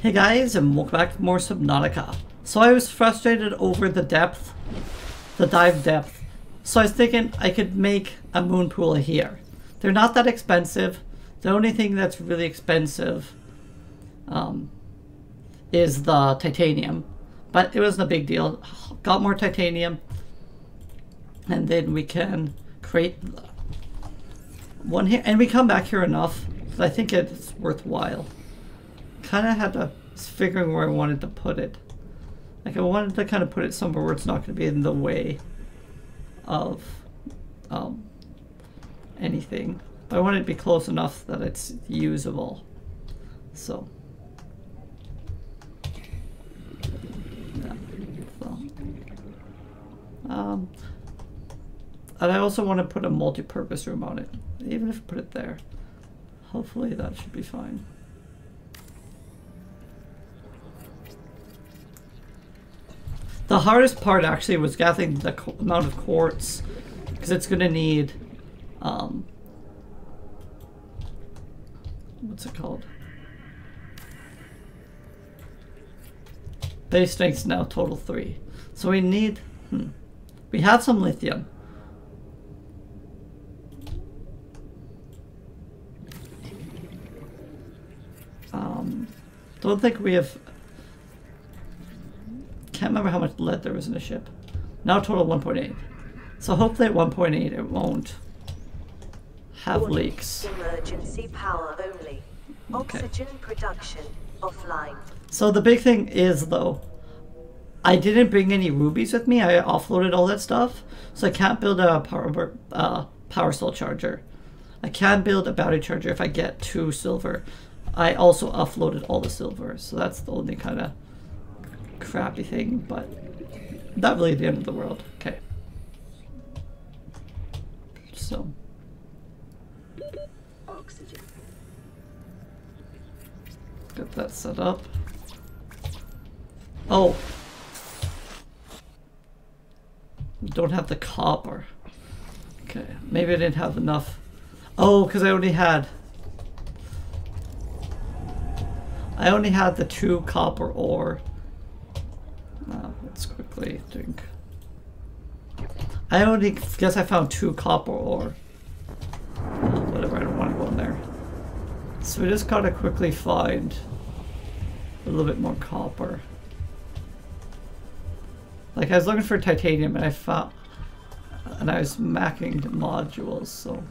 Hey guys, and welcome back to more Subnautica. So I was frustrated over the dive depth. So I was thinking I could make a moon pool here. They're not that expensive. The only thing that's really expensive is the titanium, but it wasn't a big deal. Got more titanium, and then we can create one here, and we come back here enough. So I think it's worthwhile. Kind of had to figuring where I wanted to put it. Like I wanted to kind of put it somewhere where it's not going to be in the way of anything. But I wanted it to be close enough that it's usable. So, yeah. And I also want to put a multi-purpose room on it, even if I put it there. Hopefully that should be fine. The hardest part actually was gathering the amount of quartz, because it's going to need, what's it called? Base strength's now total 3. So we need, we have some lithium. Don't think we have. Can't remember how much lead there was in the ship. Now total 1.8. So hopefully at 1.8 it won't have leaks. Emergency power only. Oxygen production offline. So the big thing is though, I didn't bring any rubies with me. I offloaded all that stuff, so I can't build a power cell charger. I can build a battery charger if I get 2 silver. I also offloaded all the silver, so that's the only kind of crappy thing, but not really the end of the world. Okay. So. Oxygen. Get that set up. Oh. We don't have the copper. Okay. Maybe I didn't have enough. Oh, because I only had the 2 copper ore. Let's quickly think. I only guess I found 2 copper ore. Whatever, I don't want to go in there. So we just gotta quickly find a little bit more copper. Like I was looking for titanium and I found, and I was macking the modules, so.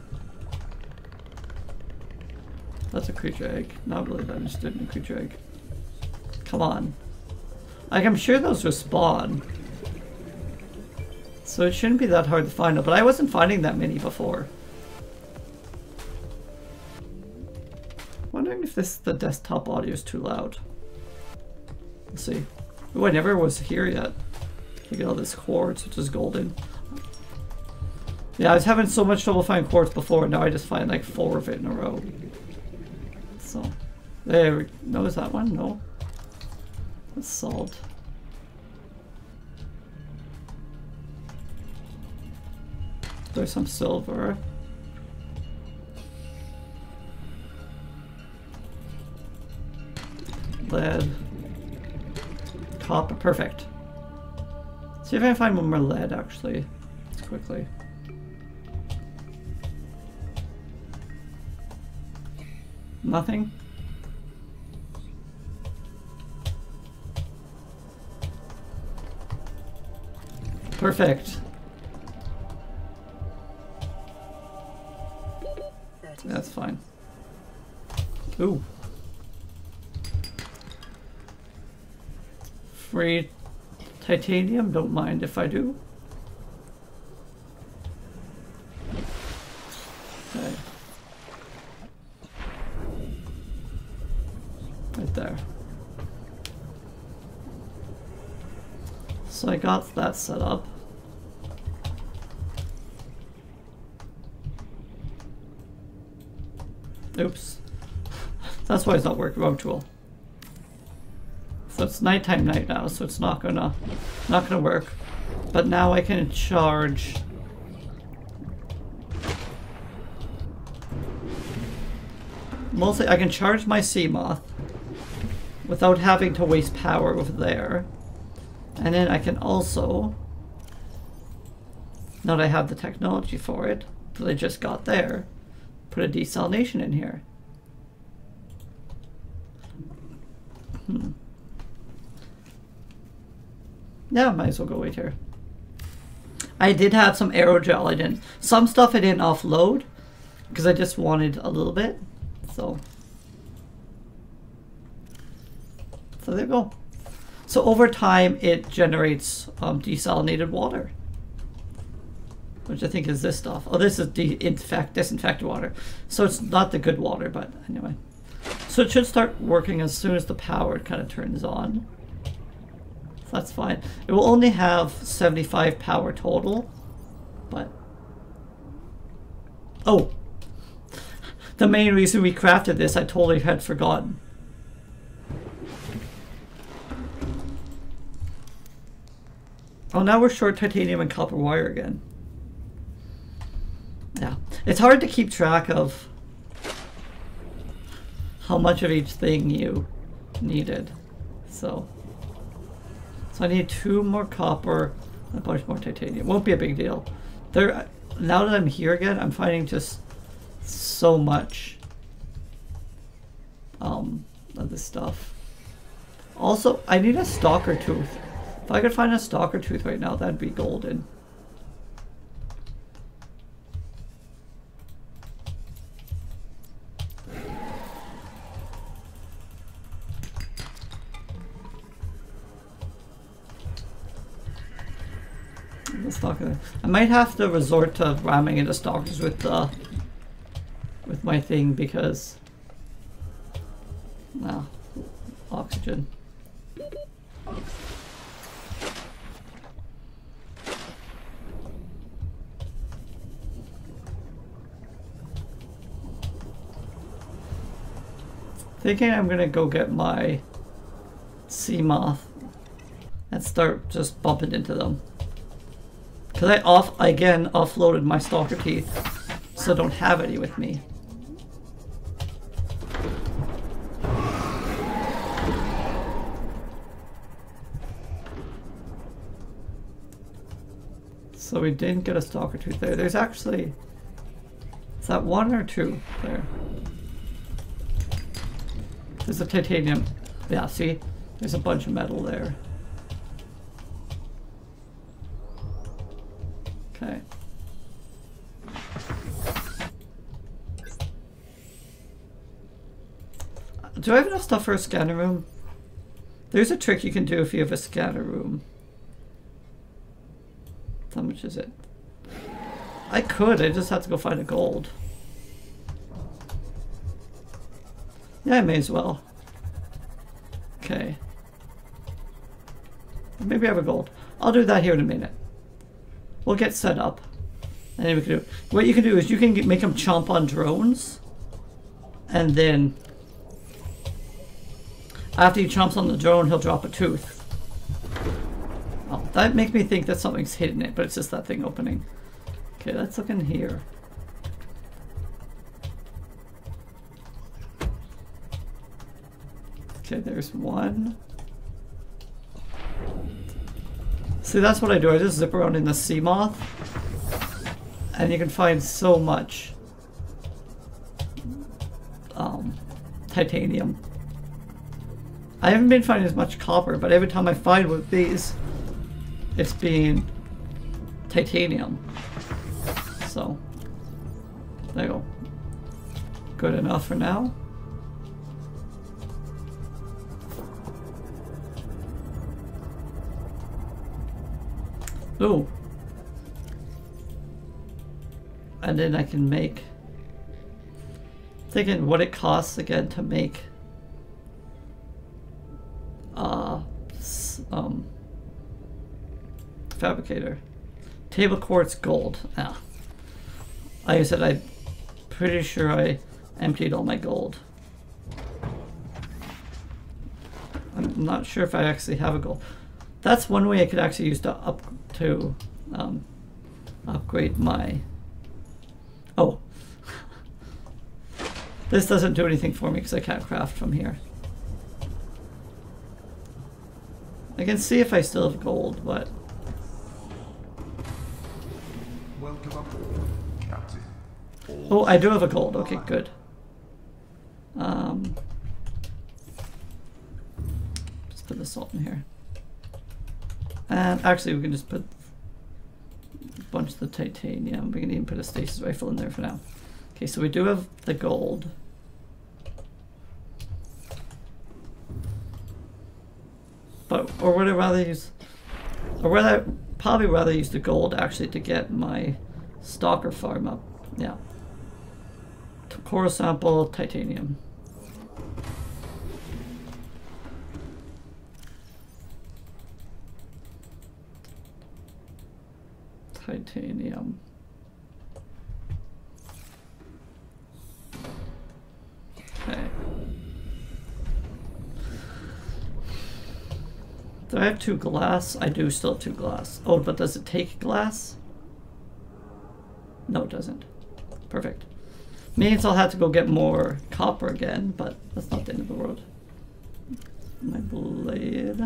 That's a creature egg. Not really that interested in a creature egg. Come on. Like, I'm sure those respawn. So it shouldn't be that hard to find them, but I wasn't finding that many before. Wondering if the desktop audio is too loud. Let's see. Oh, I never was here yet. Look at all this quartz, which is golden. Yeah, I was having so much trouble finding quartz before, now I just find like 4 of it in a row. So, there we go. No, is that one? No. That's salt. There's some silver. Lead. Copper. Perfect. See if I can find one more lead, actually. Let's quickly. Nothing. Perfect. That's fine. Ooh. Free titanium, don't mind if I do. Okay. Right there. So I got that set up. Oops. That's why it's not working. Wrong tool. So it's nighttime now, so it's not gonna work. But now I can charge. Mostly I can charge my Seamoth. without having to waste power over there. And then I can also, now that I have the technology for it that I just got there, put a desalination in here. Yeah, might as well go wait here. I did have some aerogel. I didn't, some stuff I didn't offload because I just wanted a little bit. So there you go. So over time it generates desalinated water, which I think is this stuff. Oh, this is disinfected water. So it's not the good water, but anyway. So it should start working as soon as the power kind of turns on. So that's fine. It will only have 75 power total, but... Oh! The main reason we crafted this, I totally had forgotten. Oh, now we're short titanium and copper wire again. Yeah, it's hard to keep track of how much of each thing you needed. So I need 2 more copper and a bunch more titanium. Won't be a big deal. There, now that I'm here again, I'm finding just so much of this stuff. Also, I need a stalker tooth. If I could find a stalker tooth right now, that'd be golden. The stalker. I might have to resort to ramming into stalkers with my thing because, well, oxygen. Thinking I'm gonna go get my Seamoth and start just bumping into them. Cause I offloaded my stalker teeth, so I don't have any with me. So we didn't get a stalker tooth there. There's actually, is that 1 or 2 there? There's a titanium. Yeah, see? There's a bunch of metal there. Okay. Do I have enough stuff for a scanner room? There's a trick you can do if you have a scanner room. How much is it? I just have to go find a gold. Yeah, I may as well. Okay. Maybe I have a gold. I'll do that here in a minute. We'll get set up. And then we can do it. What you can do is you can make them chomp on drones. And then after he chomps on the drone, he'll drop a tooth. Oh, that makes me think that something's hidden it, but it's just that thing opening. Okay, let's look in here. Okay, there's 1. See, that's what I do. I just zip around in the Seamoth, and you can find so much titanium. I haven't been finding as much copper, but every time I find one of these, it's been titanium. So, there you go. Good enough for now. Oh, and then I can make, thinking what it costs again to make fabricator. Table quartz gold. Ah. Like I said, I'm pretty sure I emptied all my gold. I'm not sure if I actually have a gold. That's one way I could actually use to upgrade my... Oh. This doesn't do anything for me because I can't craft from here. I can see if I still have gold, but... Welcome aboard, Captain. Oh, I do have a gold. Okay, good. Just put the salt in here. And actually, we can just put a bunch of the titanium. We can even put a stasis rifle in there for now. Okay, so we do have the gold. But, or would I rather use, or would I probably rather use the gold actually to get my stalker farm up? Yeah. Coral sample, titanium. Titanium. Okay. Do I have 2 glass? I do still have 2 glass. Oh, but does it take glass? No, it doesn't. Perfect. Means I'll have to go get more copper again, but that's not the end of the world. My blade.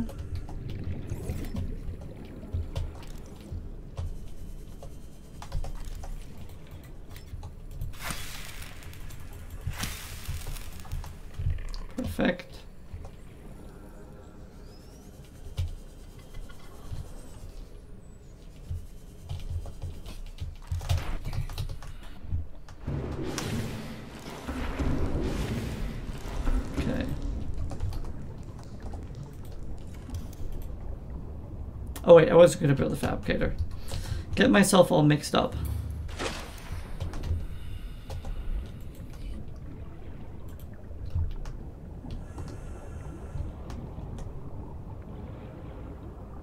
Perfect. Oh wait, I was going to build a fabricator. Get myself all mixed up.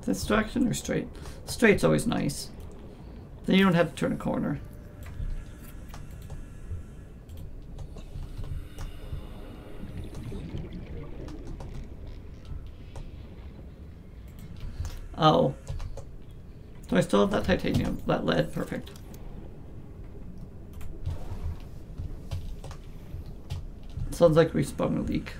This direction or straight? Straight's always nice. Then you don't have to turn a corner. Oh. Do I still have that titanium? That lead? Perfect. Sounds like we sprung a leak.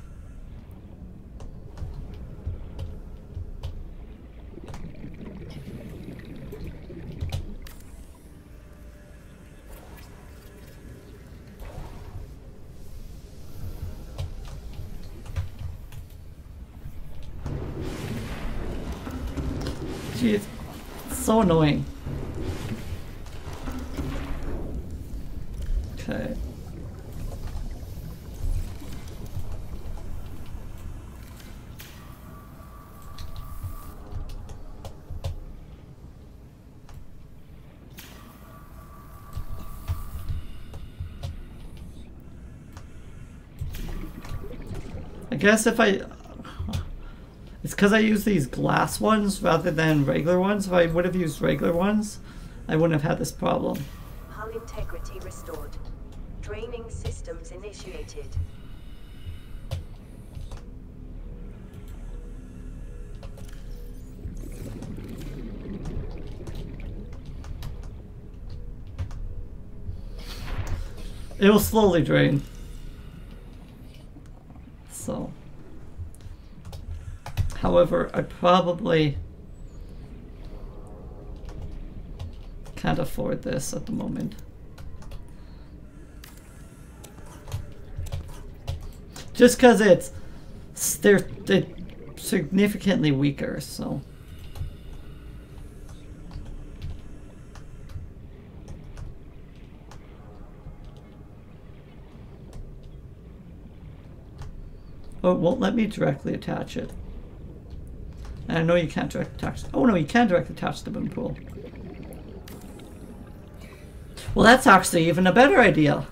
Jeez, so annoying. Okay. I guess if I... It's because I use these glass ones rather than regular ones. If I would have used regular ones, I wouldn't have had this problem. Hull integrity restored. Draining systems initiated. It will slowly drain. So. However, I probably can't afford this at the moment. Just because they're significantly weaker, so. Oh, it won't let me directly attach it. I know you can't direct attach. Oh no, you can direct attach the boom pool. Well, that's actually even a better idea.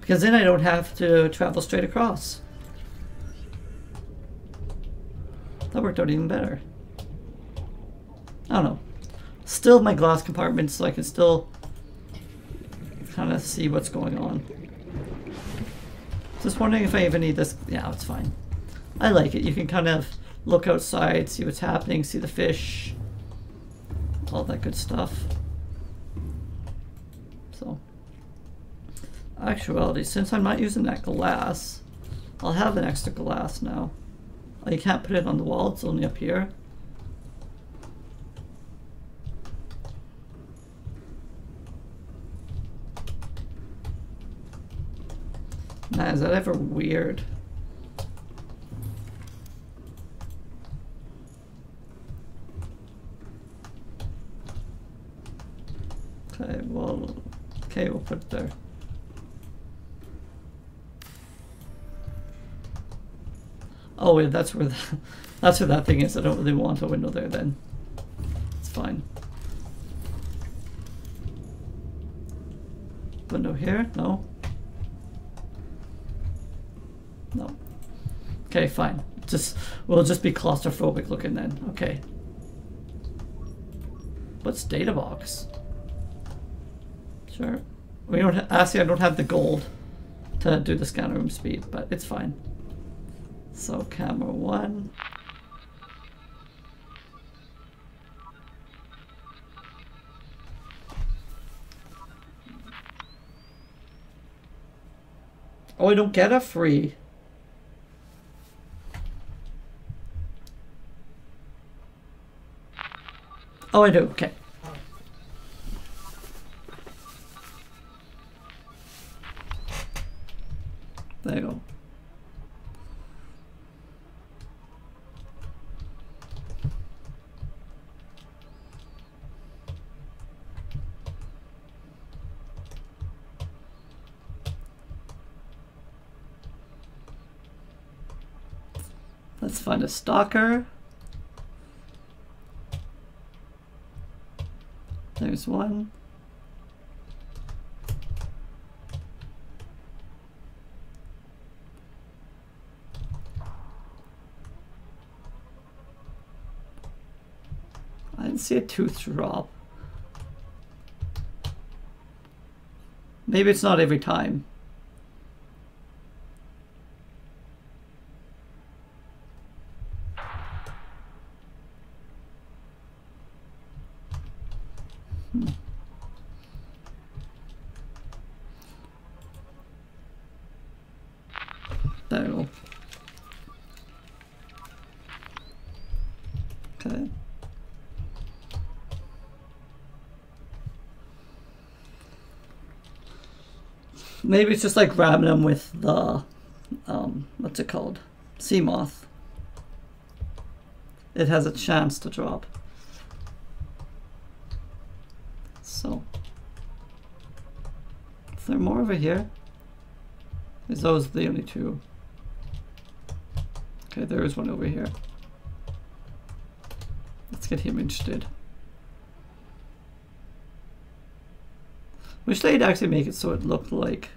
Because then I don't have to travel straight across. That worked out even better. I don't know. Still my glass compartment, so I can still kind of see what's going on. Just wondering if I even need this. Yeah, it's fine. I like it. You can kind of look outside, see what's happening, see the fish, all that good stuff. So, actuality, since I'm not using that glass, I'll have an extra glass now. Oh, you can't put it on the wall, it's only up here. Man, is that ever weird? Okay, we'll put it there. Oh wait, that's where that's where that thing is. I don't really want a window there then. It's fine. Window here? No. No. Okay, fine. Just we'll just be claustrophobic looking then. Okay. What's data box? Sure. We don't actually I don't have the gold to do the scanner room speed, but it's fine. So camera one. Oh, I don't get a free. Oh, I do. Okay. There you go. Let's find a stalker. There's one. I didn't see a tooth drop. Maybe it's not every time. Maybe it's just like grabbing them with the, what's it called? Seamoth. It has a chance to drop. So, is there more over here? Is those the only two? Okay, there is one over here. Let's get him interested. Wish they'd actually make it so it looked like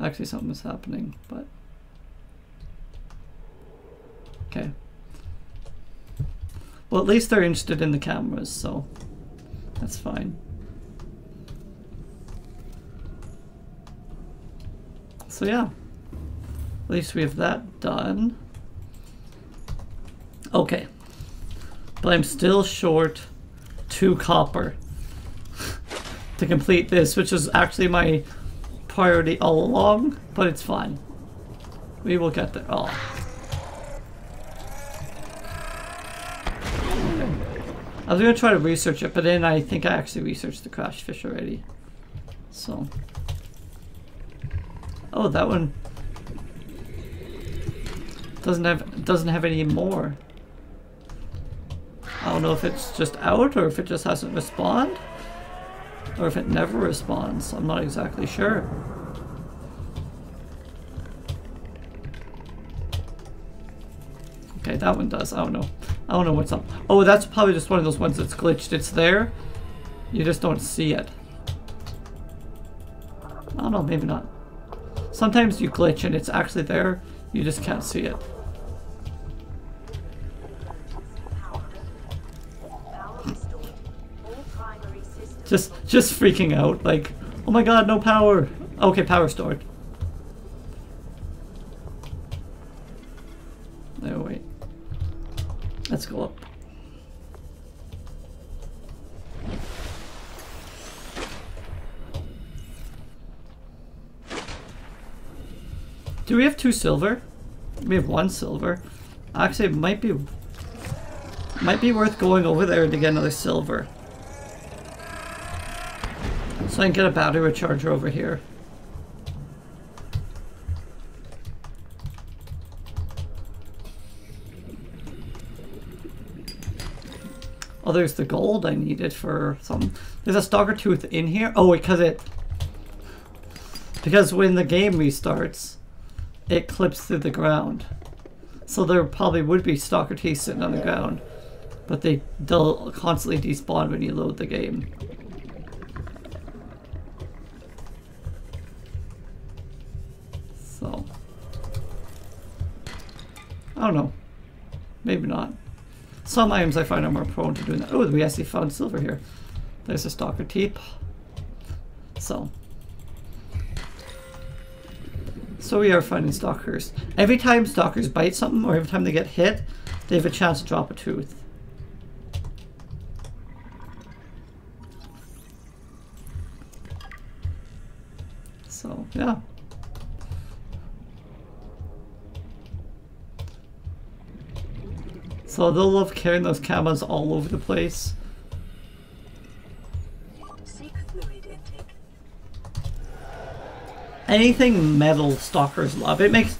actually something was happening, but okay. Well, at least they're interested in the cameras, so that's fine. So yeah, at least we have that done. Okay, but I'm still short 2 copper to complete this, which is actually my priority all along, but it's fine. We will get there. Oh. I was gonna try to research it, but then I think I actually researched the crash fish already. So. Oh, that one doesn't have any more. I don't know if it's just out or if it just hasn't responded. Or if it never responds, I'm not exactly sure. Okay, that one does. I don't know what's up. Oh, that's probably just one of those ones that's glitched. It's there, you just don't see it. I don't know, maybe not. Sometimes you glitch and it's actually there, you just can't see it. Just freaking out, like, oh my god, no power. Okay, power stored. No, wait. Let's go up. Do we have 2 silver? We have 1 silver. Actually, it might be worth going over there to get another silver. So I can get a battery recharger over here. Oh, there's the gold I needed for something. There's a stalker tooth in here. Oh, because when the game restarts, it clips through the ground. So there probably would be stalker teeth sitting on the ground, but they'll constantly despawn when you load the game. So, I don't know, maybe not. Some items I find are more prone to doing that. Oh, we actually found silver here. There's a stalker teeth. So we are finding stalkers. Every time stalkers bite something, or every time they get hit, they have a chance to drop a tooth. So, yeah. So they'll love carrying those cameras all over the place. Anything metal stalkers love. It makes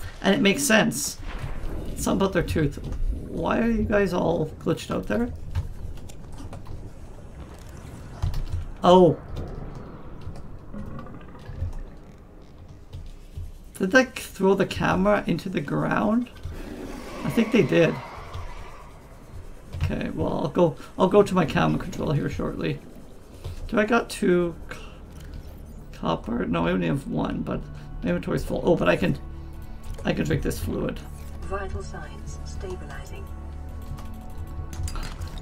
sense. Something about their tooth. Why are you guys all glitched out there? Oh. Did they throw the camera into the ground? I think they did. Okay, well I'll go to my camera control here shortly. Do I got two copper? No, I only have one, but my inventory's full. Oh, but I can drink this fluid. Vital signs stabilizing.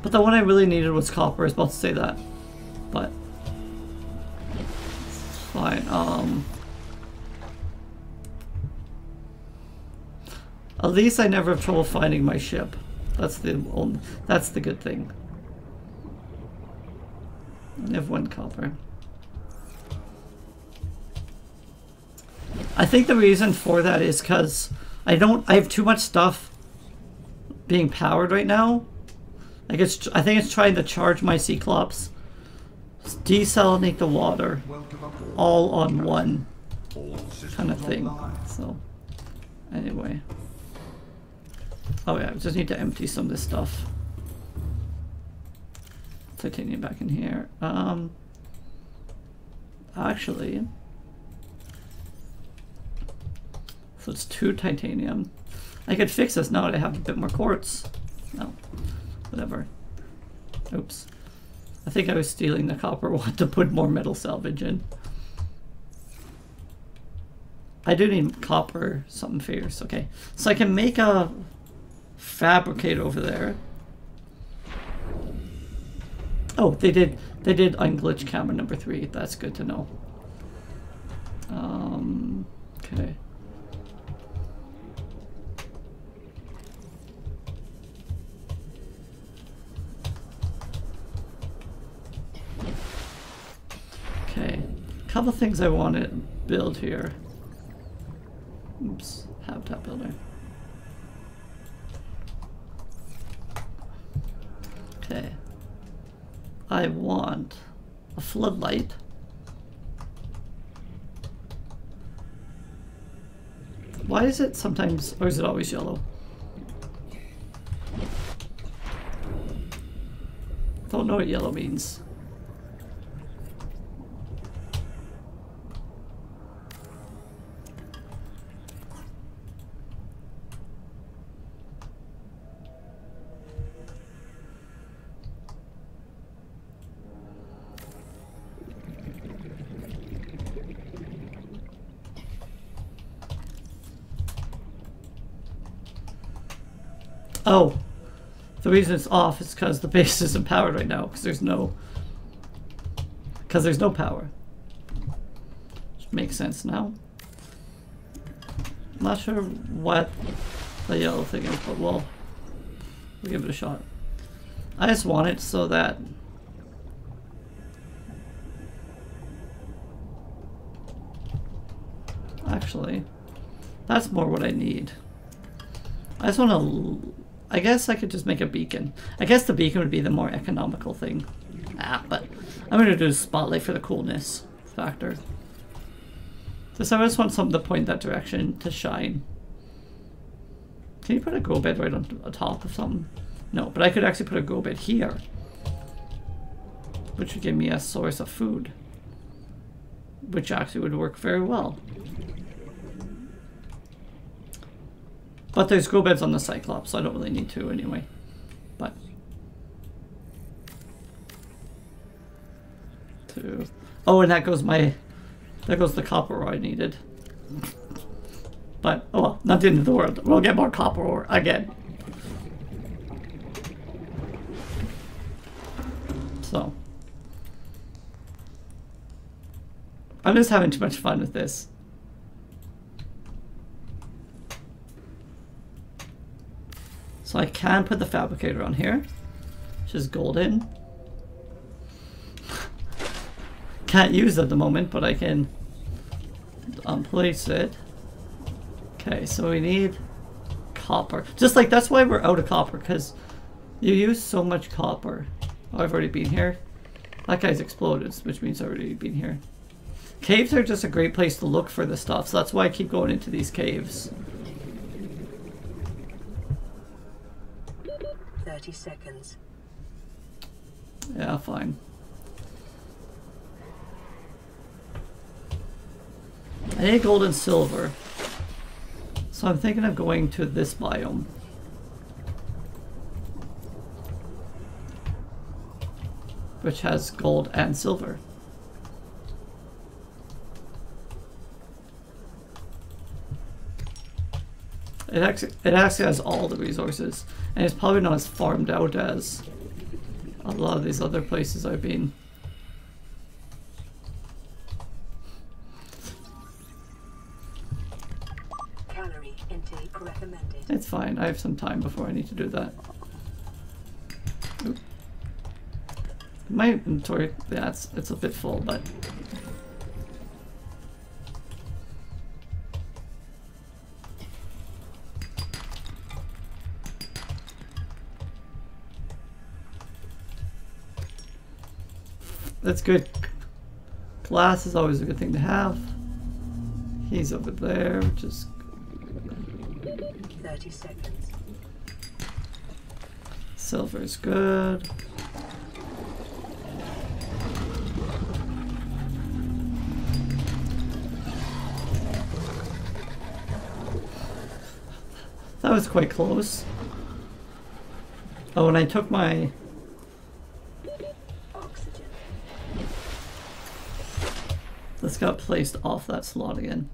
But the one I really needed was copper. I was about to say that, but it's fine. At least I never have trouble finding my ship. That's the good thing. I have one copper. I think the reason for that is because I have too much stuff being powered right now. I think it's trying to charge my Cyclops, desalinate the water, all on one kind of thing. So, anyway. Oh yeah, I just need to empty some of this stuff. Titanium back in here. Actually... So it's 2 titanium. I could fix this now that I have a bit more quartz. No, whatever. Oops. I think I was stealing the copper one to put more metal salvage in. I do need copper, something fierce. Okay, so I can make a fabricate over there. Oh, they did unglitch camera number 3. That's good to know. Okay. Couple things I want to build here. Oops, habitat builder. Okay. I want a floodlight. Why is it sometimes, or is it always yellow? Don't know what yellow means. Oh, the reason it's off is because the base isn't powered right now, because there's no power. Which makes sense now. I'm not sure what the yellow thing is, but we'll give it a shot. I just want it so that actually that's more what I need. I just want to... I guess I could just make a beacon. I guess the beacon would be the more economical thing. Ah, but I'm going to do spotlight for the coolness factor. Just, I just want something to point that direction to shine. Can you put a go bed right on top of something? No, but I could actually put a go bed here, which would give me a source of food, which actually would work very well. But there's go beds on the Cyclops, so I don't really need to anyway. But two. Oh, and that goes the copper ore I needed. But oh well, not the end of the world. We'll get more copper ore again. So I'm just having too much fun with this. So I can put the fabricator on here, which is golden. Can't use it at the moment, but I can place it. Okay, so we need copper. Just like, that's why we're out of copper, because you use so much copper. Oh, I've already been here. That guy's exploded, which means I've already been here. Caves are just a great place to look for the stuff, so that's why I keep going into these caves. 30 seconds. Yeah, fine. I need gold and silver. So I'm thinking of going to this biome. Which has gold and silver. It actually has all the resources, and it's probably not as farmed out as a lot of these other places I've been. Calorie intake recommended. It's fine, I have some time before I need to do that. Oop. My inventory, yeah, it's a bit full, but... That's good. Glass is always a good thing to have. He's over there, which is... 30 seconds. Silver is good. That was quite close. Oh, and I took my... This got placed off that slot again.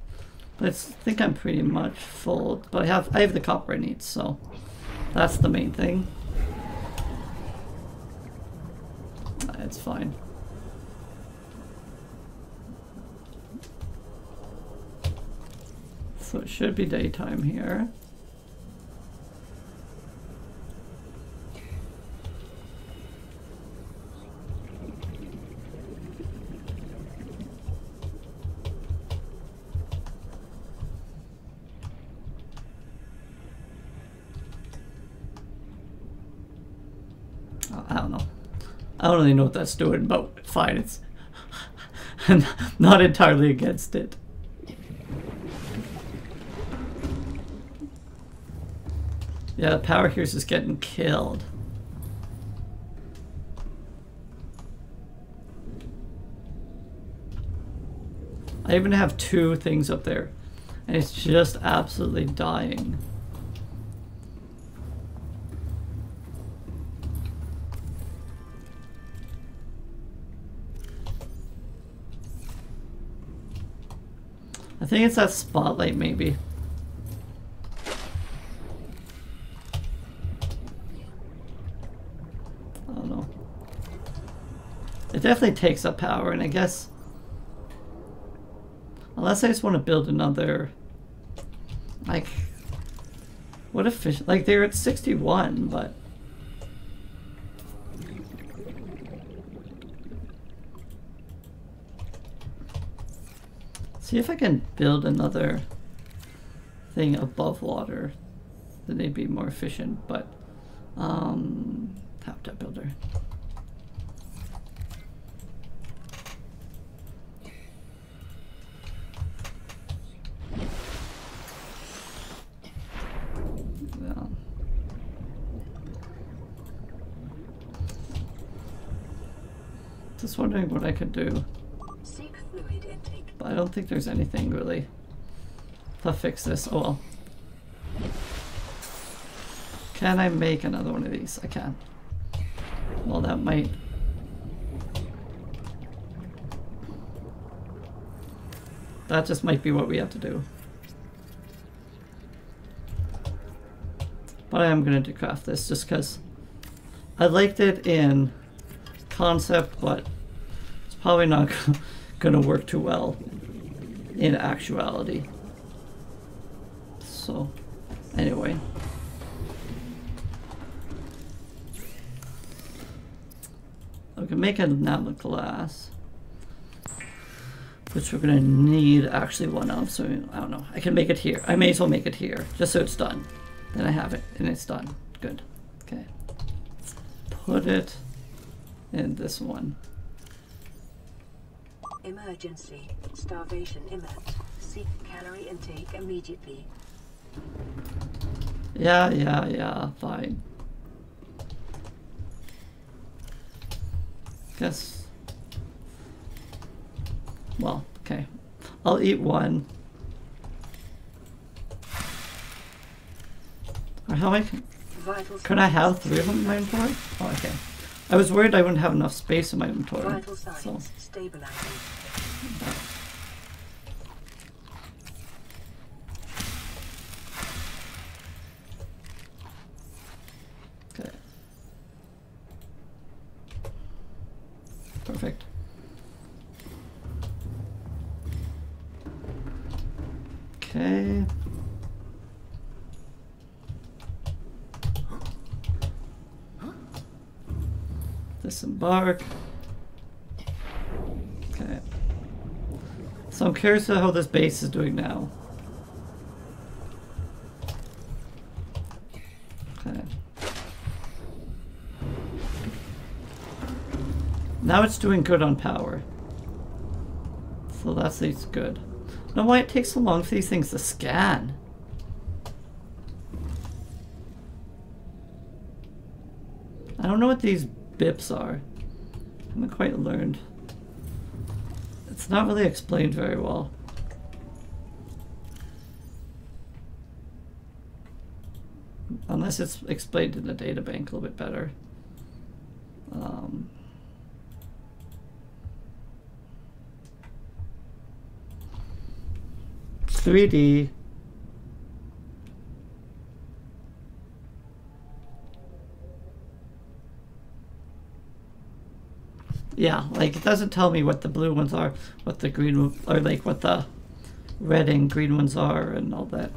But I think I'm pretty much full, but I have the copper I need, so that's the main thing. It's fine. So it should be daytime here. I don't really know what that's doing, but fine, it's not entirely against it. Yeah, the power here is just getting killed. I even have two things up there, and it's just absolutely dying. I think it's that spotlight, maybe. I don't know. It definitely takes up power, and I guess... Unless I just want to build another... Like... What a fish... Like, they're at 61, but... See if I can build another thing above water. then they'd be more efficient, but top builder. Just wondering what I could do, but I don't think there's anything really to fix this. Oh well. Can I make another one of these? I can. Well, that might. That just might be what we have to do. But I am going to decraft this just because I liked it in concept, but it's probably not going to work too well in actuality. So, anyway. We can make another glass, which we're going to need actually one of, so I don't know. I can make it here. I may as well make it here, just so it's done. Then I have it, and it's done. Good. Okay. Put it in this one. Emergency. Starvation imminent. Seek calorie intake immediately. Yeah. Fine. Guess. Well, okay. I'll eat one. Or how many? Could I have three of them in my inventory? Oh, okay. I was worried I wouldn't have enough space in my inventory. So. Okay. Perfect. Okay. Disembark. Okay. So I'm curious how this base is doing now. Okay. Now it's doing good on power. So that's good. I don't know why it takes so long for these things to scan. I don't know what these bips are. I haven't quite learned. It's not really explained very well. Unless it's explained in the data bank a little bit better. Um, 3D. Yeah, like it doesn't tell me what the blue ones are, what the green or like what the red and green ones are and all that.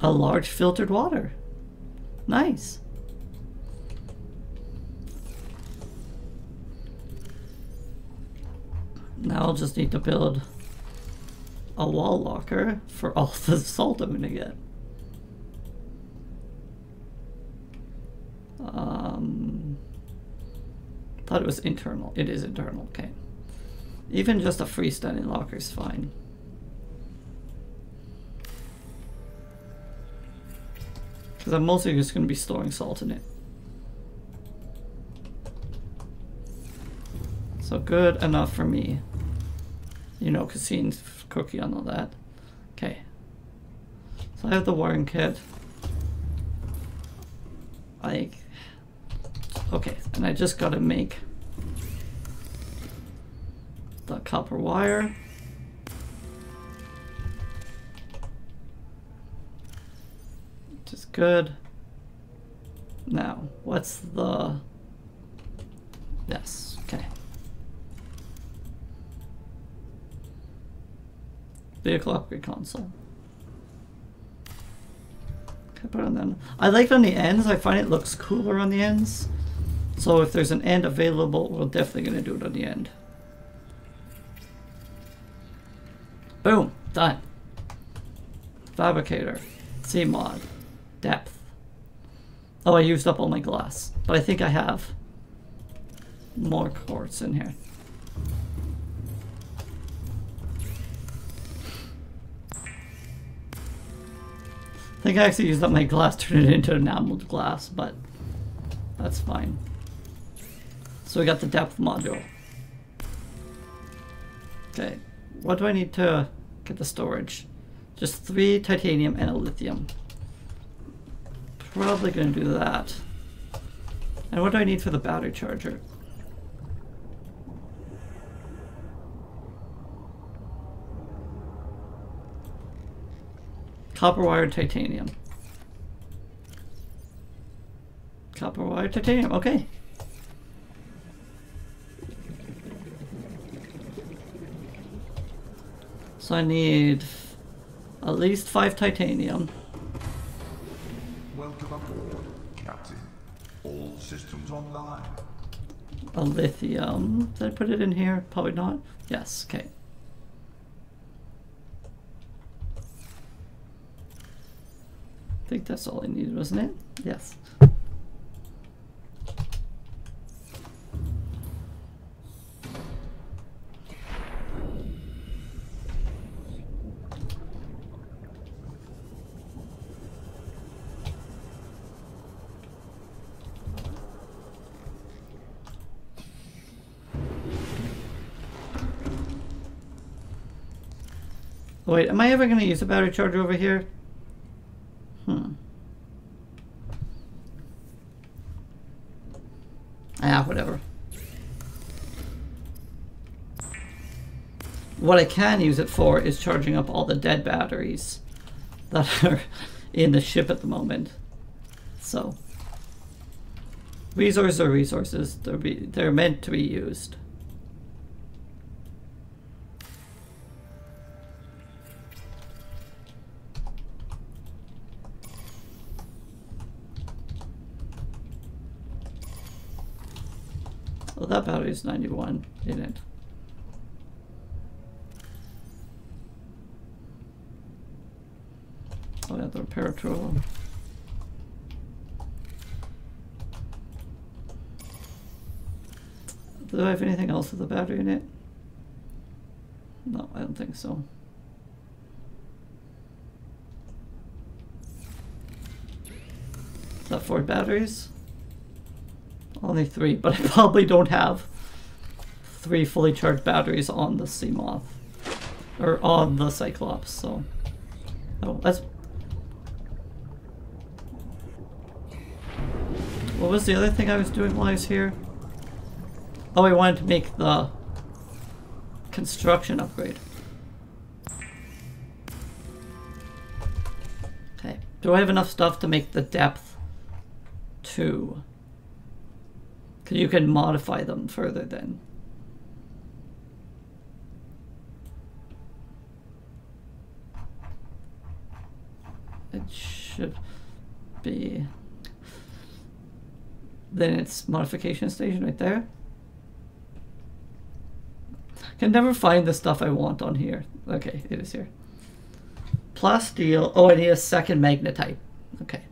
A large filtered water. Nice. Now I'll just need to build a wall locker for all the salt I'm gonna get. Thought it was internal. It is internal, okay. Even just a freestanding locker is fine. Because I'm mostly just gonna be storing salt in it. So good enough for me. You know, Cassine cookie and all that. Okay. So I have the wiring kit. Okay, and I just gotta make the copper wire. Which is good. Now, what's the... Yes, okay. Vehicle upgrade console. Can I put it on that? I like it on the ends. I find it looks cooler on the ends. So if there's an end available, we're definitely going to do it on the end. Boom. Done. Fabricator. Seamoth. Depth. Oh, I used up all my glass. But I think I have more quartz in here. I think I actually used up my glass, turned it into enameled glass, but that's fine. So we got the depth module. Okay, what do I need to get the storage? Just 3 titanium and a lithium. Probably gonna do that. And what do I need for the battery charger? Copper wire, titanium. Copper wire, titanium, okay. So I need at least 5 titanium. Welcome aboard, Captain. All systems online. A lithium. Did I put it in here? Probably not. Yes, okay. I think that's all I needed, wasn't it? Yes. Wait, am I ever going to use a battery charger over here? Whatever. What I can use it for is charging up all the dead batteries that are in the ship at the moment. So resources are resources. They're meant to be used. Well, that battery is 91 in it. Oh, I have the repair tool. Do I have anything else with the battery in it? No, I don't think so. Is that 4 batteries? Only 3, but I probably don't have 3 fully charged batteries on the Seamoth or on the Cyclops. So, oh, that's what was the other thing I was doing while I was here? Oh, I wanted to make the construction upgrade. Okay, do I have enough stuff to make the depth 2? You can modify them further then. It should be... Then it's modification station right there. I can never find the stuff I want on here. Okay, it is here. Plasteel. Oh, I need a second magnetite. Okay.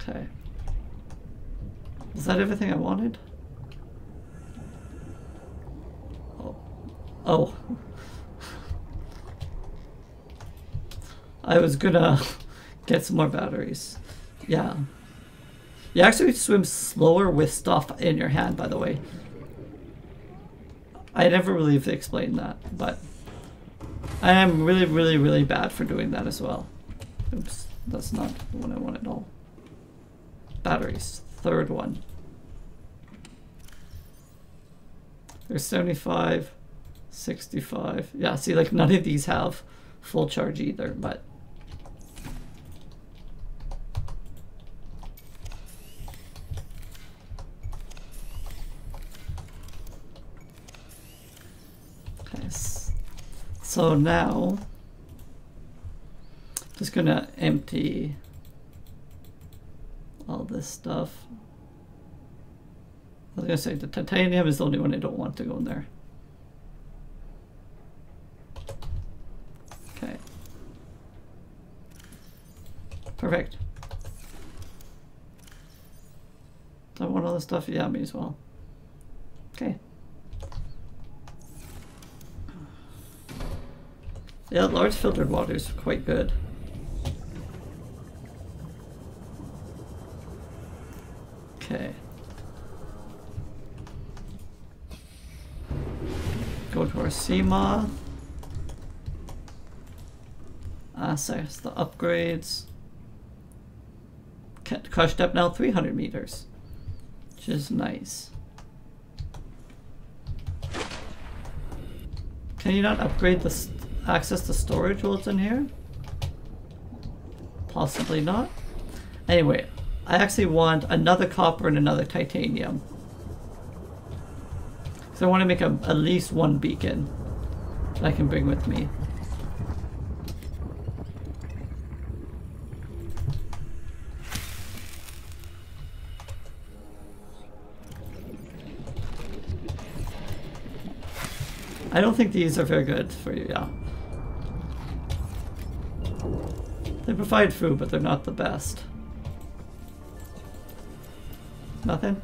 Okay. Is that everything I wanted? Oh. Oh. I was gonna get some more batteries. Yeah. You actually swim slower with stuff in your hand, by the way. I never really explained that, but I am really, really, really bad for doing that as well. Oops, that's not the one I want at all. Batteries, 3rd one. There's 75, 65. Yeah, see, like none of these have full charge either, but. Okay, So now I'm just gonna empty all this stuff. I was gonna say the titanium is the only one I don't want to go in there. Okay. Perfect. Do I want all this stuff? Yeah, me as well. Okay. Yeah, large filtered water is quite good. Okay. Go to our Seamoth. Access the upgrades. Crush depth now 300 meters, which is nice. Can you not upgrade this? Access to storage while it's in here? Possibly not. Anyway, I actually want another copper and another titanium. So I want to make at least one beacon that I can bring with me. I don't think these are very good for you, yeah. They provide food, but they're not the best. Nothing?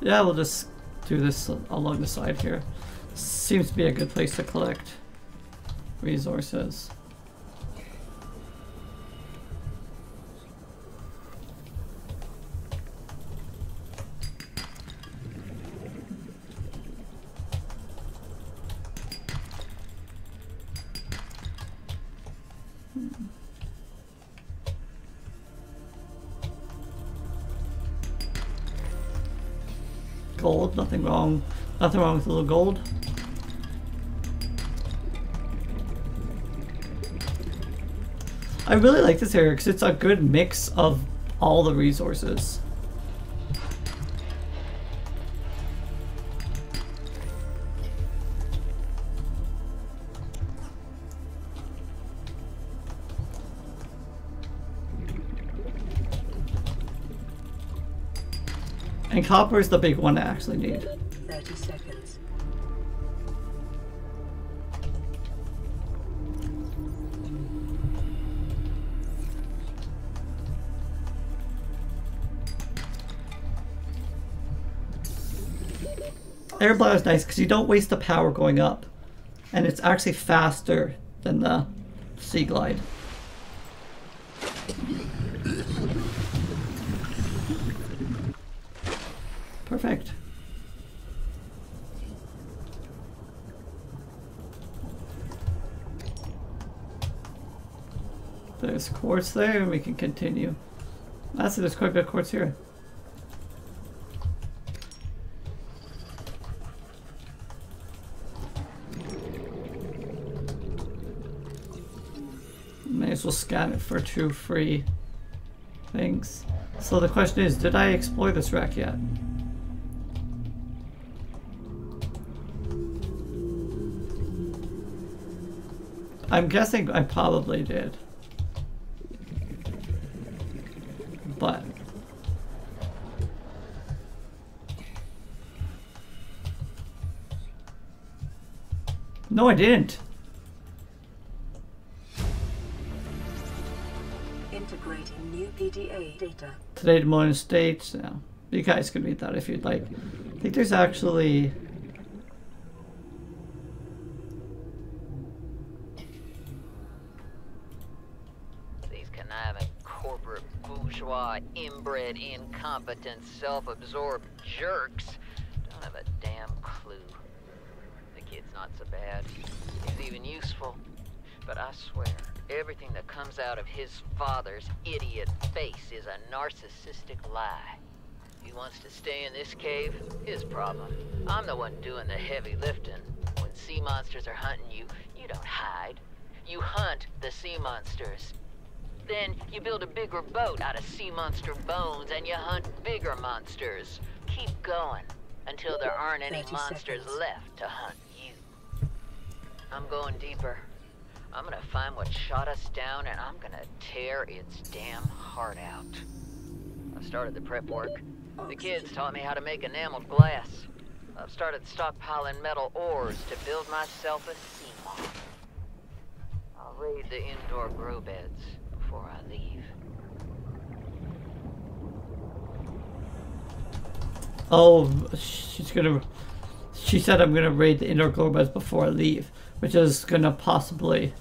Yeah, we'll just do this along the side here. Seems to be a good place to collect resources. Gold, nothing wrong. Nothing wrong with a little gold. I really like this area because it's a good mix of all the resources. And copper is the big one I actually need. 30 seconds. Air blower is nice because you don't waste the power going up. And it's actually faster than the Sea Glide. Perfect. There's quartz there and we can continue. Actually, there's quite a bit of quartz here. May as well scan it for two free things. So the question is, did I explore this wreck yet? I'm guessing I probably did, but no, I didn't. Integrating new PDA data. Today, tomorrow, states. Yeah. You guys can read that if you'd like. I think there's actually. Inbred, incompetent, self-absorbed jerks don't have a damn clue. The kid's not so bad. He's even useful. But I swear, everything that comes out of his father's idiot face is a narcissistic lie. He wants to stay in this cave? His problem. I'm the one doing the heavy lifting. When sea monsters are hunting you, you don't hide. You hunt the sea monsters. Then you build a bigger boat out of sea monster bones and you hunt bigger monsters. Keep going until there aren't any monsters left to hunt you. I'm going deeper. I'm gonna find what shot us down and I'm gonna tear its damn heart out. I've started the prep work. The kids taught me how to make enameled glass. I've started stockpiling metal ores to build myself a Seamoth. I'll raid the indoor grow beds before I leave. Oh, she said I'm gonna raid the indoor grow beds before I leave, which is gonna possibly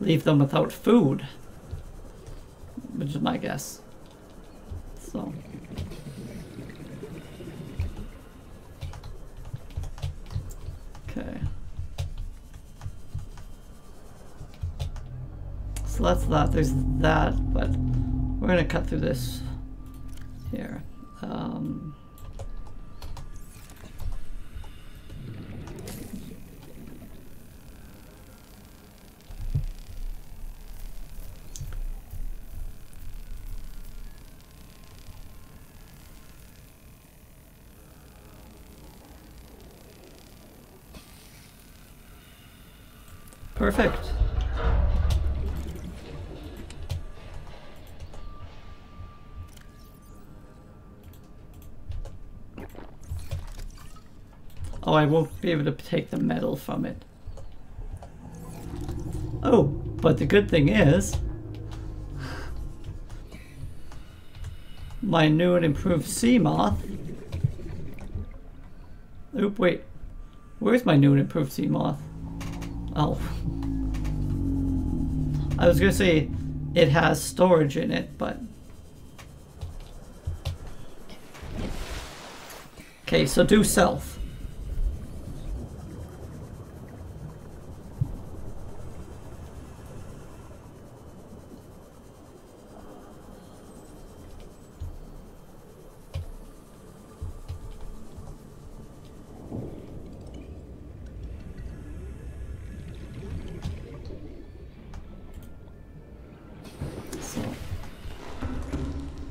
leave them without food, which is my guess. So. Okay. So that's that. There's that, but we're gonna cut through this here. Perfect. Oh, I won't be able to take the metal from it. Oh, but the good thing is my new and improved Seamoth. Oop, wait. Where's my new and improved Seamoth? Oh, I was gonna say it has storage in it, but okay, so do self.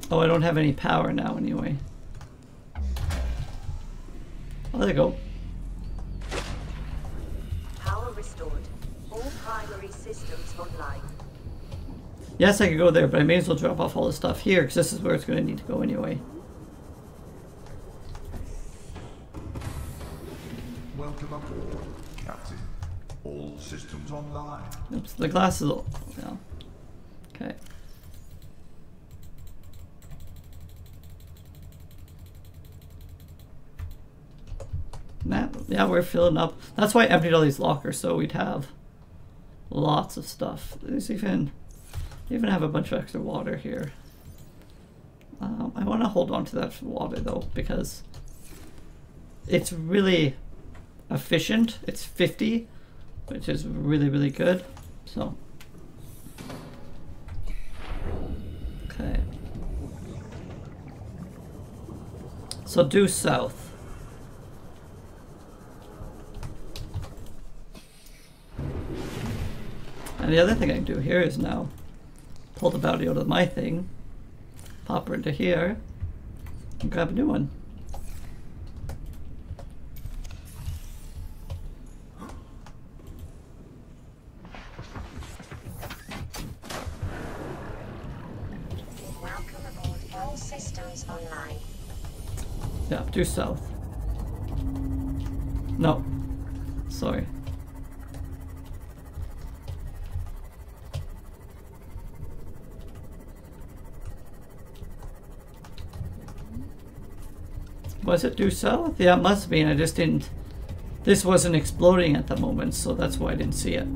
Oh, I don't have any power now anyway. Oh, there you go. Power restored. All primary systems online. Yes, I could go there, but I may as well drop off all the stuff here because this is where it's going to need to go anyway. Welcome aboard, Captain. All systems online. Oops, the glass is all. Yeah. Okay. Yeah, we're filling up. That's why I emptied all these lockers, so we'd have lots of stuff. There's even have a bunch of extra water here. I want to hold on to that water though, because it's really efficient. It's 50, which is really, really good. So, okay. So due south. And the other thing I can do here is now pull the bounty out of my thing, pop her into here, and grab a new one. Welcome aboard, all systems online. Yeah, due south. No, sorry. Was it due south? Yeah, it must be, and I just didn't. This wasn't exploding at the moment, so that's why I didn't see it.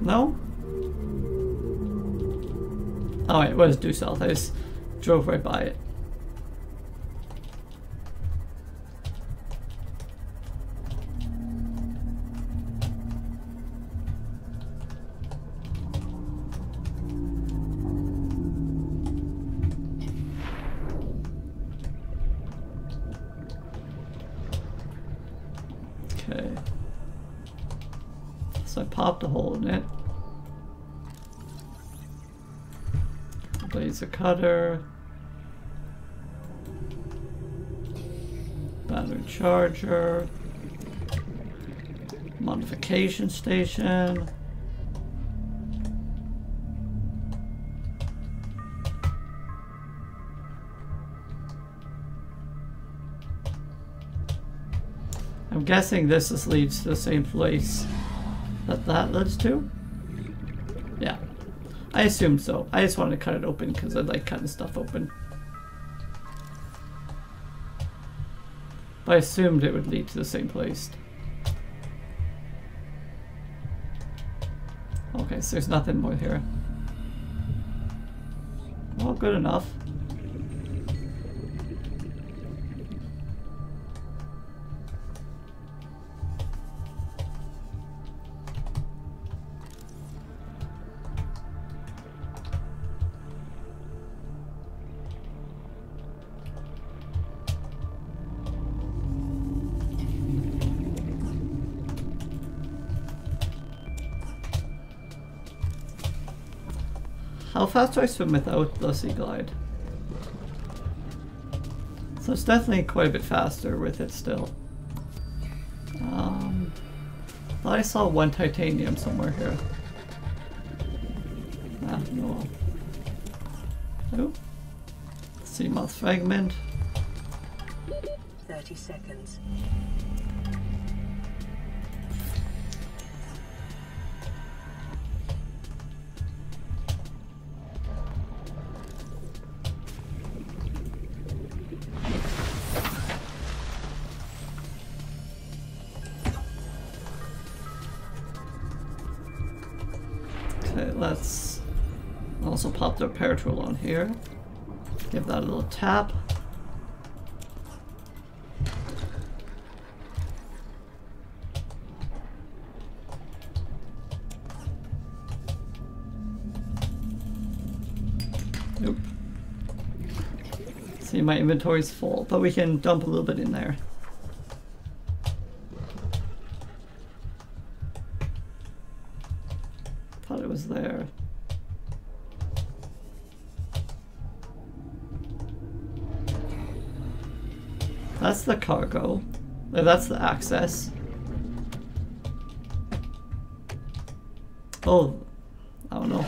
No? Oh, it was due south. I just drove right by it. So I popped a hole in it. Laser cutter. Battery charger. Modification station. I'm guessing this just leads to the same place that that leads to? Yeah. I assume so. I just wanted to cut it open because I like cutting stuff open. But I assumed it would lead to the same place. Okay, so there's nothing more here. Well, good enough. How fast do I swim without the sea glide? So it's definitely quite a bit faster with it still. Thought I saw one titanium somewhere here. Ah, no. Oh. Seamoth fragment. 30 seconds. Let's also pop the repair tool on here. Give that a little tap. Nope. See, my inventory's full, but we can dump a little bit in there. That's the cargo. That's the access. Oh, I don't know.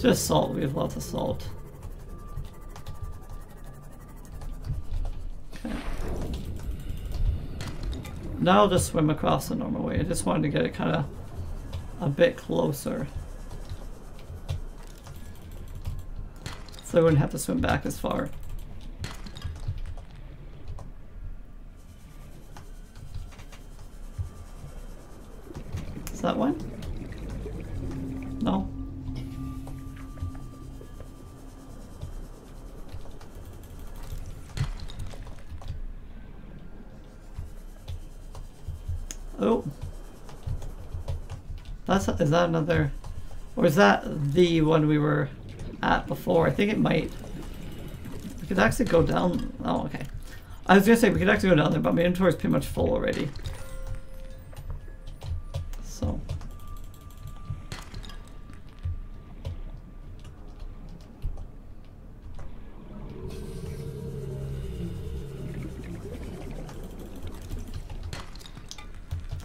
Just salt, we have lots of salt. Okay. Now I'll just swim across the normal way. I just wanted to get it kind of a bit closer. So I wouldn't have to swim back as far. Is that one? No. Oh, is that another, or is that the one we were at before? I think it might. We could actually go down. Oh, okay. I was gonna say we could actually go down there, but my inventory is pretty much full already. So.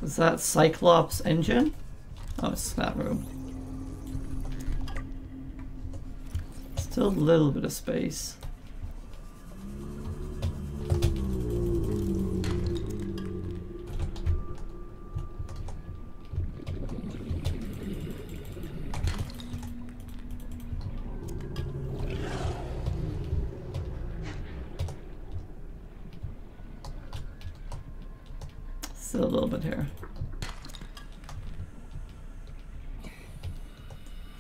Is that Cyclops engine? Oh, it's that room. Still a little bit of space. Still a little bit here.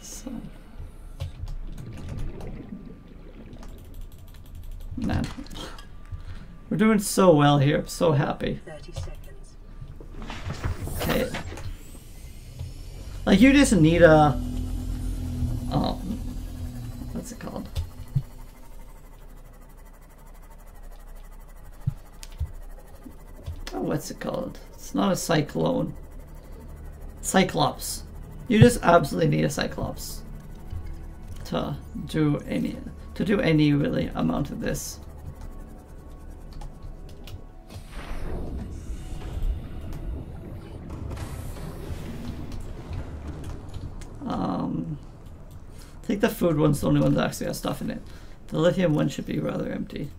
So. Man. We're doing so well here. I'm so happy. 30 seconds. Okay. Like, you just need a... what's it called? Oh, what's it called? It's not a cyclone. Cyclops. You just absolutely need a Cyclops to do any really amount of this. I think the food one's the only one that actually has stuff in it. The lithium one should be rather empty.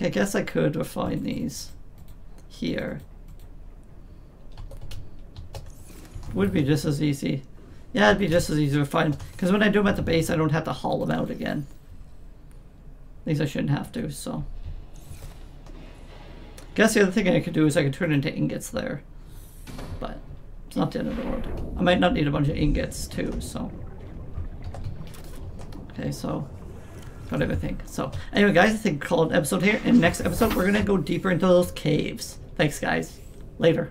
I guess I could refine these here. Would be just as easy. Yeah, it'd be just as easy to refine. Because when I do them at the base, I don't have to haul them out again. At least I shouldn't have to, so. I guess the other thing I could do is I could turn into ingots there. But it's not the end of the world. I might not need a bunch of ingots too, so. Okay, so. Everything. So anyway, guys, I think I'll call it an episode here. In the next episode, we're gonna go deeper into those caves. Thanks, guys. Later.